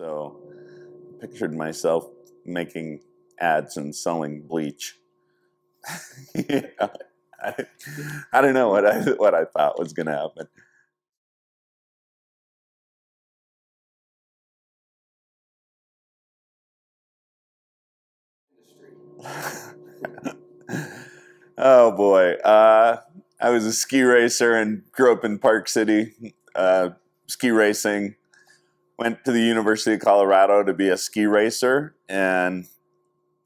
So I pictured myself making ads and selling bleach. You know, I don't know what I thought was going to happen. Oh boy. I was a ski racer and grew up in Park City, ski racing. Went to the University of Colorado to be a ski racer, and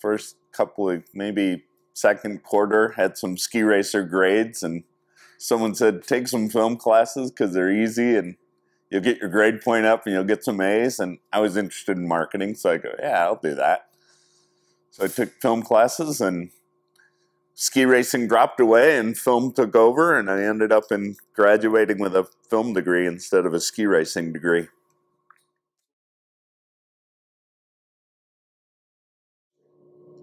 first couple of, maybe second quarter, had some ski racer grades, and someone said, take some film classes because they're easy and you'll get your grade point up and you'll get some A's. And I was interested in marketing, so I go, yeah, I'll do that. So I took film classes, and ski racing dropped away and film took over, and I ended up in graduating with a film degree instead of a ski racing degree.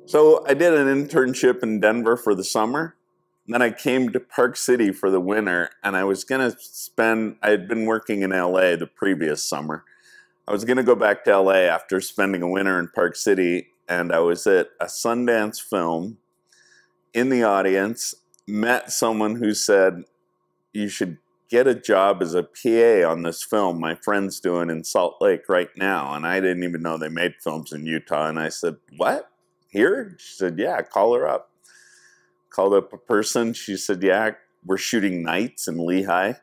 So I did an internship in Denver for the summer, and then I came to Park City for the winter, and I was going to spend, I had been working in LA the previous summer. I was going to go back to LA after spending a winter in Park City, and I was at a Sundance film in the audience, met someone who said, you should get a job as a PA on this film my friend's doing in Salt Lake right now. And I didn't even know they made films in Utah. And I said, what? Here? She said, yeah, call her up. Called up a person. She said, yeah, we're shooting nights in Lehigh.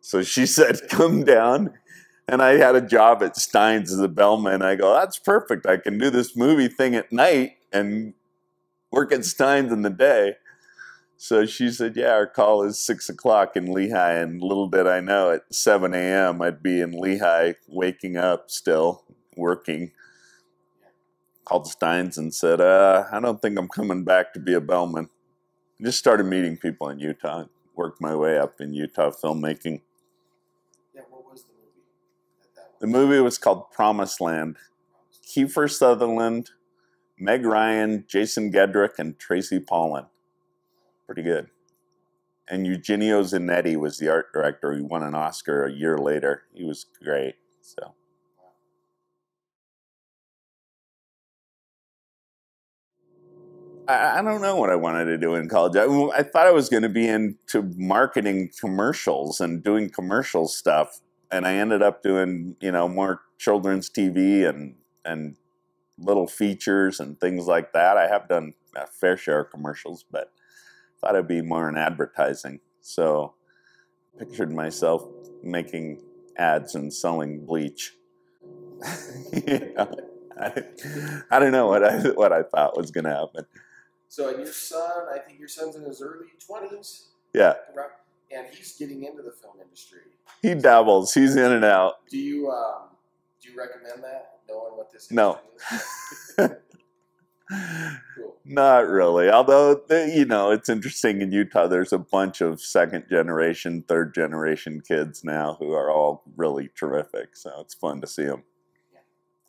So she said, come down. And I had a job at Stein's as a bellman. I go, that's perfect. I can do this movie thing at night and work at Stein's in the day. So she said, yeah, our call is 6 o'clock in Lehigh. And little did I know, at 7 a.m. I'd be in Lehigh, waking up still, working. Called Stein's and said, I don't think I'm coming back to be a bellman. I just started meeting people in Utah, worked my way up in Utah filmmaking. Yeah, what was the movie? The movie was called Promised Land. Kiefer Sutherland, Meg Ryan, Jason Gedrick, and Tracy Pollan. Pretty good. And Eugenio Zanetti was the art director. He won an Oscar a year later. He was great. So. I don't know what I wanted to do in college. I thought I was going to be into marketing commercials and doing commercial stuff. And I ended up doing, you know, more children's TV and little features and things like that. I have done a fair share of commercials, but I thought I'd be more in advertising. So I pictured myself making ads and selling bleach. You know, I don't know what I thought was going to happen. So, and your son, I think your son's in his early 20s. Yeah. And he's getting into the film industry. He dabbles. He's in and out. Do you recommend that, knowing what this industry is? Cool. Not really. Although, you know, it's interesting in Utah, there's a bunch of second generation, third generation kids now who are all really terrific. So it's fun to see them.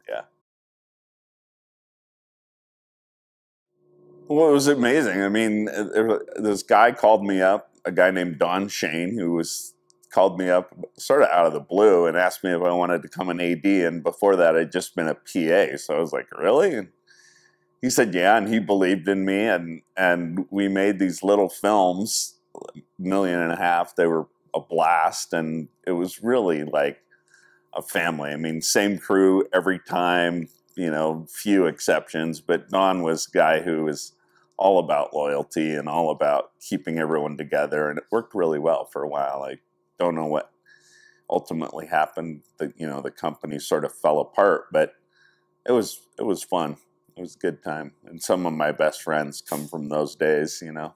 Yeah. Well, it was amazing. I mean, this guy called me up, a guy named Don Shane, who called me up sort of out of the blue and asked me if I wanted to come an AD. And before that, I'd just been a PA. So I was like, really? And he said, yeah. And he believed in me. And we made these little films, $1.5 million. They were a blast. And it was really like a family. I mean, same crew every time. You know, few exceptions, but Don was a guy who was all about loyalty and all about keeping everyone together, and it worked really well for a while. I don't know what ultimately happened. You know, the company sort of fell apart, but it was fun. It was a good time, and some of my best friends come from those days. You know,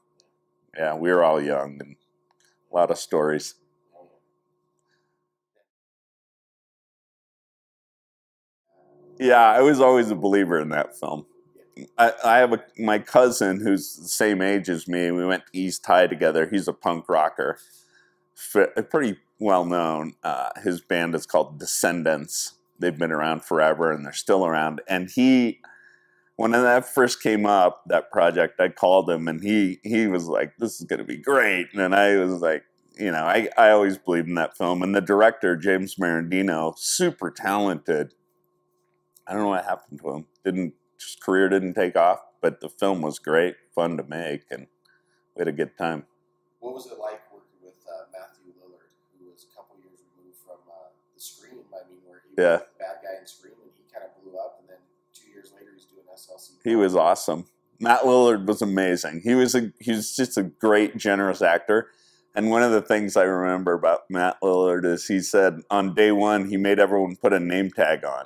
yeah, we were all young and a lot of stories. Yeah, I was always a believer in that film. I have my cousin who's the same age as me. We went to East High together. He's a punk rocker, pretty well known. His band is called Descendants. They've been around forever, and they're still around. And he, when that first came up, that project, I called him, and he was like, "This is going to be great." And I was like, you know, I always believe in that film. And the director, James Merendino, super talented. I don't know what happened to him. His career didn't take off, but the film was great, fun to make, and we had a good time. What was it like working with Matthew Lillard, who was a couple years removed from the Scream? I mean, where he was the bad guy in Scream, and he kind of blew up, and then 2 years later, he's doing SLC. He was awesome. Matt Lillard was amazing. He was just a great, generous actor. And one of the things I remember about Matt Lillard is he said on day one, he made everyone put a name tag on.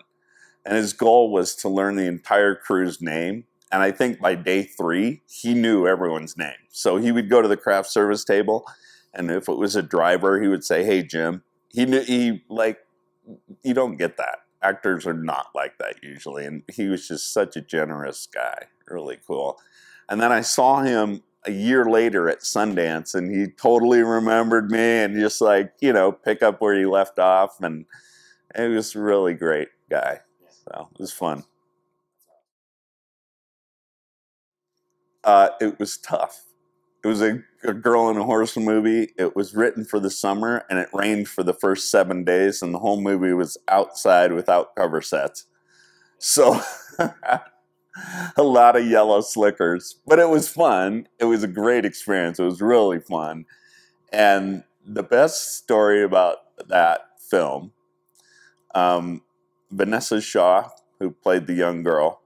And his goal was to learn the entire crew's name. And I think by day three, he knew everyone's name. So he would go to the craft service table, and if it was a driver, he would say, "Hey, Jim." You don't get that. Actors are not like that usually. And he was just such a generous guy. Really cool. And then I saw him a year later at Sundance, and he totally remembered me and just, like, you know, pick up where he left off. And he was a really great guy. So it was fun. It was tough. It was a girl and a horse movie. It was written for the summer, and it rained for the first 7 days, and the whole movie was outside without cover sets. So a lot of yellow slickers. But it was fun. It was a great experience. It was really fun. And the best story about that film, Vanessa Shaw, who played the young girl,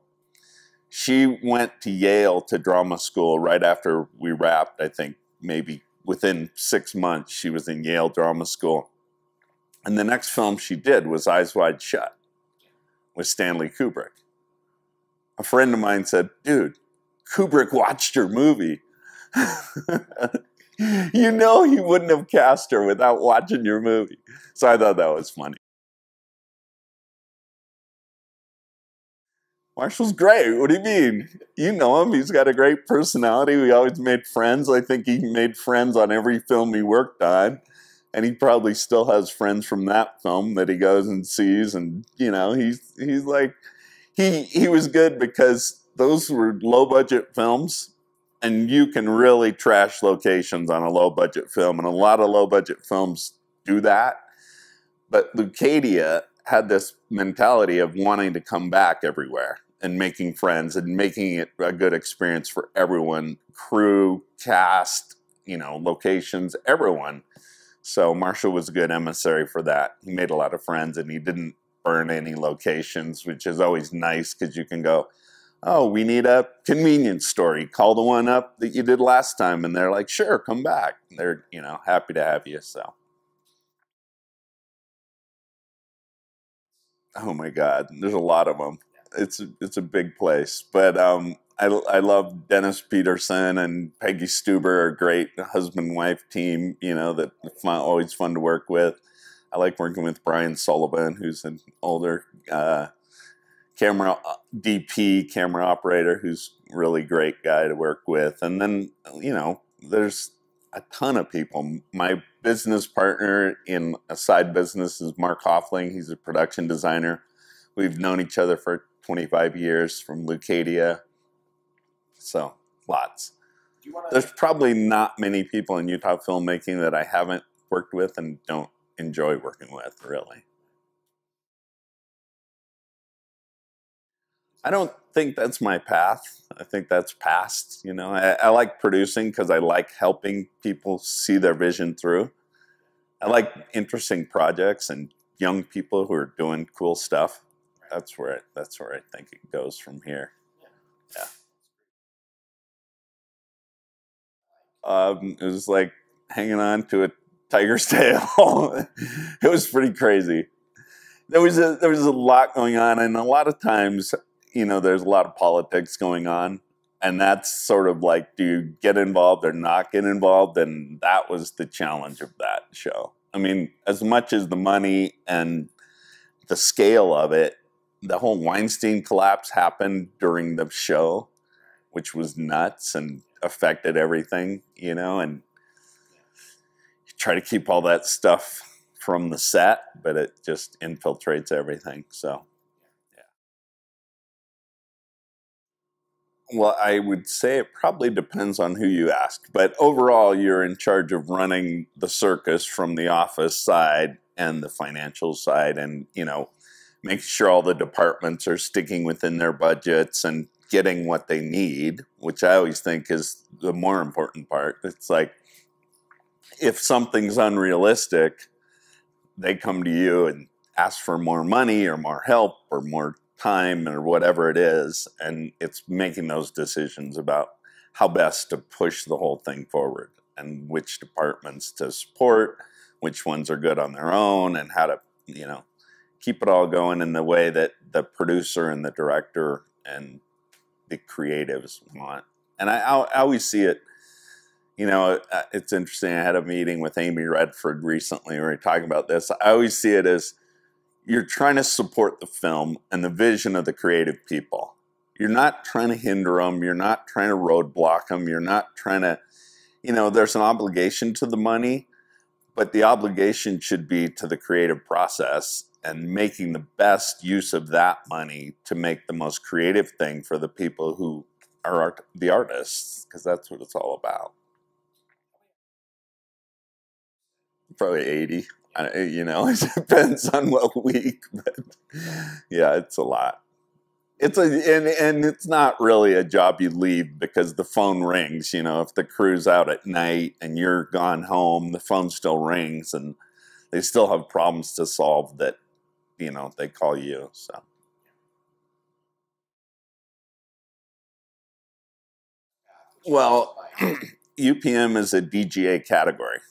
she went to Yale to drama school right after we wrapped. I think maybe within 6 months she was in Yale drama school. And the next film she did was Eyes Wide Shut with Stanley Kubrick. A friend of mine said, "Dude, Kubrick watched your movie." You know he wouldn't have cast her without watching your movie. So I thought that was funny. Marshall's great. What do you mean? You know him. He's got a great personality. We always made friends. I think he made friends on every film he worked on. And he probably still has friends from that film that he goes and sees. And, you know, he's like, he was good because those were low-budget films. And you can really trash locations on a low-budget film. And a lot of low-budget films do that. But Leucadia had this mentality of wanting to come back everywhere and making friends and making it a good experience for everyone, crew, cast, you know, locations, everyone. So Marshall was a good emissary for that. He made a lot of friends, and he didn't burn any locations, which is always nice because you can go, "Oh, we need a convenience store. Call the one up that you did last time." And they're like, "Sure, come back." They're, you know, happy to have you. So. Oh my God, there's a lot of them. It's a big place, but I love Dennis Peterson and Peggy Stuber, a great husband-wife team. You know, that always fun to work with. I like working with Brian Sullivan, who's an older camera DP, camera operator, who's a really great guy to work with. And then, you know, there's a ton of people. My business partner in a side business is Mark Hoffling. He's a production designer. We've known each other for 25 years from Leucadia. So, lots. There's probably not many people in Utah filmmaking that I haven't worked with and don't enjoy working with, really. I don't think that's my path. I think that's past. You know, I like producing because I like helping people see their vision through. I like interesting projects and young people who are doing cool stuff. That's where I think it goes from here. Yeah. It was like hanging on to a tiger's tail. It was pretty crazy. There was a lot going on, and a lot of times, you know, there's a lot of politics going on, and that's sort of like, do you get involved or not get involved? And that was the challenge of that show. I mean, as much as the money and the scale of it, the whole Weinstein collapse happened during the show, which was nuts and affected everything, you know, and you try to keep all that stuff from the set, but it just infiltrates everything, so. Well, I would say it probably depends on who you ask. But overall, you're in charge of running the circus from the office side and the financial side and, you know, making sure all the departments are sticking within their budgets and getting what they need, which I always think is the more important part. It's like if something's unrealistic, they come to you and ask for more money or more help or more time or whatever it is, and it's making those decisions about how best to push the whole thing forward and which departments to support, which ones are good on their own, and how to, you know, keep it all going in the way that the producer and the director and the creatives want. And I always see it, you know, it's interesting. I had a meeting with Amy Redford recently where we were talking about this. I always see it as you're trying to support the film and the vision of the creative people. You're not trying to hinder them. You're not trying to roadblock them. You're not trying to, you know, there's an obligation to the money, but the obligation should be to the creative process and making the best use of that money to make the most creative thing for the people who are the artists, because that's what it's all about. Probably 80. You know, it depends on what week, but yeah, it's a lot. It's and it's not really a job you leave because the phone rings, you know, if the crew's out at night and you're gone home, the phone still rings and they still have problems to solve that, you know, they call you, so. Well, UPM is a DGA category.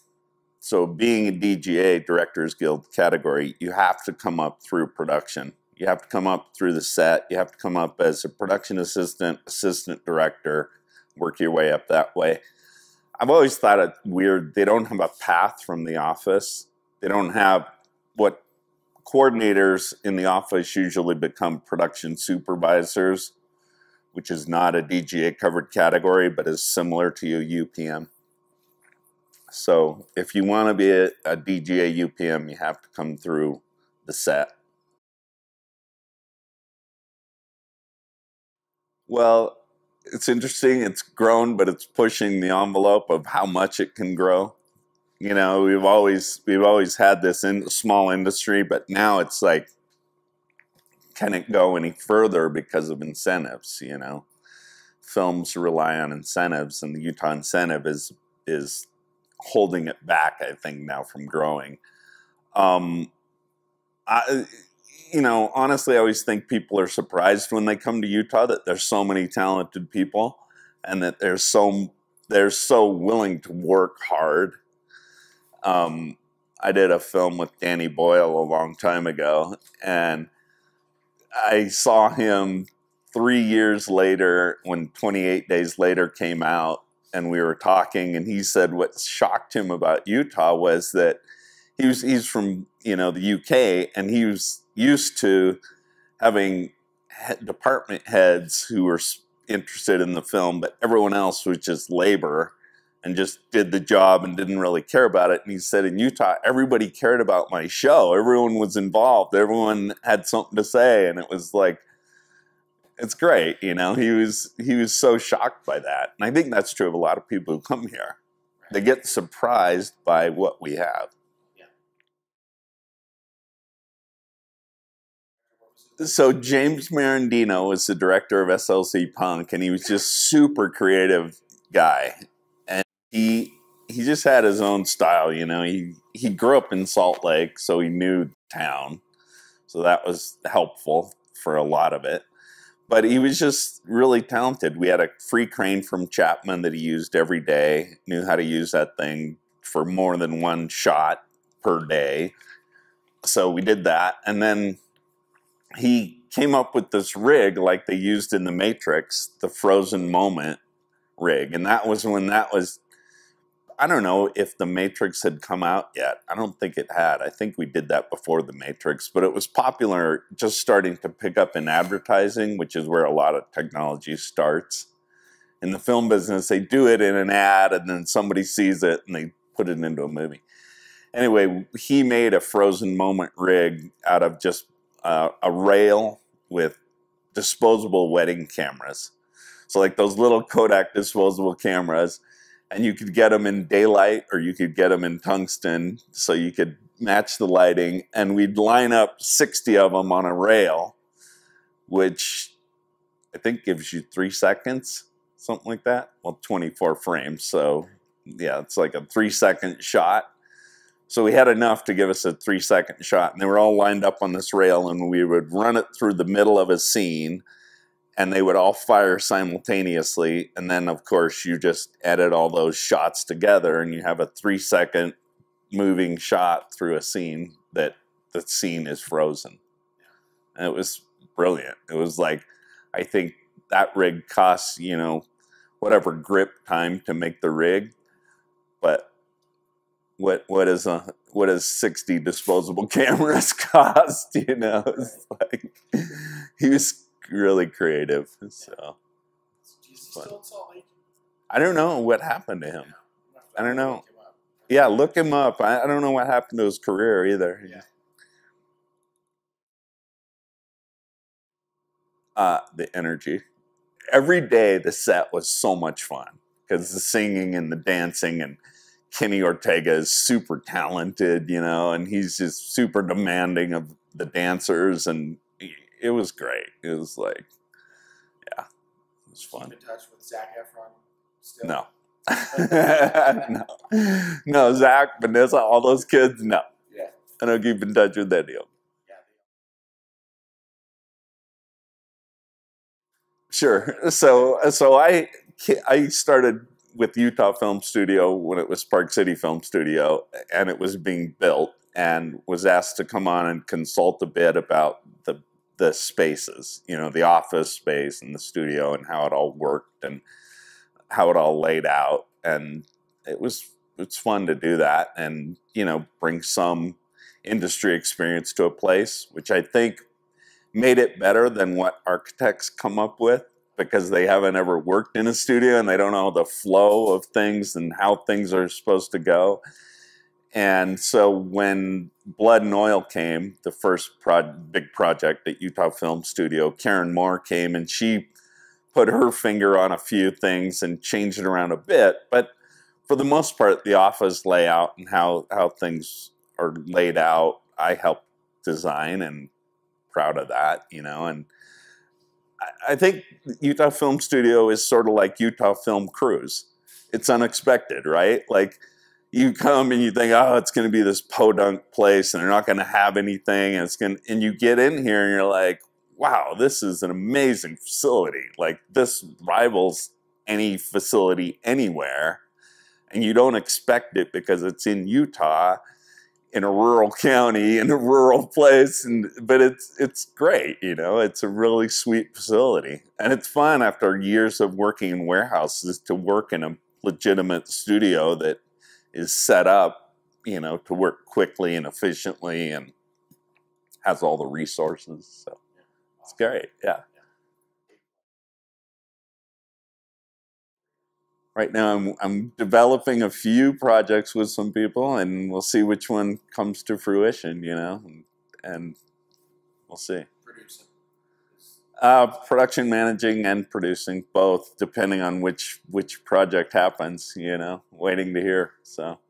So being a DGA, Directors Guild category, you have to come up through production. You have to come up through the set. You have to come up as a production assistant, assistant director, work your way up that way. I've always thought it weird. They don't have a path from the office. They don't have what coordinators in the office usually become production supervisors, which is not a DGA covered category, but is similar to a UPM. So if you want to be a DGA UPM, you have to come through the set. Well, it's interesting. It's grown, but it's pushing the envelope of how much it can grow. You know, we've always had this in small industry, but now it's like, can it go any further because of incentives? You know, films rely on incentives, and the Utah incentive is holding it back, I think, now from growing. You know, honestly, I always think people are surprised when they come to Utah that there's so many talented people and that they're so willing to work hard. I did a film with Danny Boyle a long time ago, and I saw him 3 years later when 28 Days Later came out, and we were talking, and he said what shocked him about Utah was that he's from, you know, the UK, and he was used to having department heads who were interested in the film, but everyone else was just labor and just did the job and didn't really care about it. And he said in Utah, everybody cared about my show. Everyone was involved. Everyone had something to say, and it was like, it's great, you know. He was so shocked by that, and I think that's true of a lot of people who come here. Right. They get surprised by what we have. Yeah. So James Merendino is the director of SLC Punk, and he was just super creative guy, and he just had his own style, you know. He grew up in Salt Lake, so he knew the town, so that was helpful for a lot of it. But he was just really talented. We had a free crane from Chapman that he used every day, knew how to use that thing for more than one shot per day. So we did that. And then he came up with this rig like they used in The Matrix, the frozen moment rig. And that was when that was, I don't know if The Matrix had come out yet. I don't think it had. I think we did that before The Matrix, but it was popular, just starting to pick up in advertising, which is where a lot of technology starts. In the film business, they do it in an ad, and then somebody sees it, and they put it into a movie. Anyway, he made a frozen moment rig out of just a rail with disposable wedding cameras. So like those little Kodak disposable cameras, and you could get them in daylight or you could get them in tungsten, so you could match the lighting. And we'd line up 60 of them on a rail, which I think gives you 3 seconds, something like that. Well, 24 frames. So yeah, it's like a 3-second shot. So we had enough to give us a 3-second shot, and they were all lined up on this rail, and we would run it through the middle of a scene, and they would all fire simultaneously. And then of course you just edit all those shots together and you have a 3-second moving shot through a scene that the scene is frozen. And it was brilliant. It was like, I think that rig costs, you know, whatever grip time to make the rig, but what is 60 disposable cameras cost, you know? It's like, he was really creative. So I don't know what happened to him. I don't know. Yeah, look him up. I don't know what happened to his career either. Yeah. The energy. Every day the set was so much fun because the singing and the dancing, and Kenny Ortega is super talented, you know, and he's just super demanding of the dancers, and it was great. It was like, yeah, it was fun. Keep in touch with Zac Efron still? No. No. No, Zac, Vanessa, all those kids, no. Yeah. I don't keep in touch with that deal. Sure. So I started with Utah Film Studio when it was Park City Film Studio, and it was being built, and was asked to come on and consult a bit about the spaces, you know, the office space and the studio and how it all worked and how it all laid out. And it's fun to do that and, you know, bring some industry experience to a place, which I think made it better than what architects come up with, because they haven't ever worked in a studio and they don't know the flow of things and how things are supposed to go. And so when Blood and Oil came, the first big project at Utah Film Studio, Karen Moore came and she put her finger on a few things and changed it around a bit. But for the most part, the office layout and how things are laid out, I helped design, and proud of that, you know. And I think Utah Film Studio is sort of like Utah Film Cruise. It's unexpected, right? Like, you come and you think, oh, it's going to be this podunk place and they're not going to have anything, and and you get in here and you're like, wow, this is an amazing facility. Like, this rivals any facility anywhere, and you don't expect it because it's in Utah, in a rural county, in a rural place, but it's great, you know. It's a really sweet facility, and it's fun after years of working in warehouses to work in a legitimate studio that is set up, you know, to work quickly and efficiently and has all the resources. So it's great, yeah. Right now I'm developing a few projects with some people, and we'll see which one comes to fruition, you know, and we'll see. Producing? Production managing and producing, both, depending on which project happens, you know, waiting to hear, so.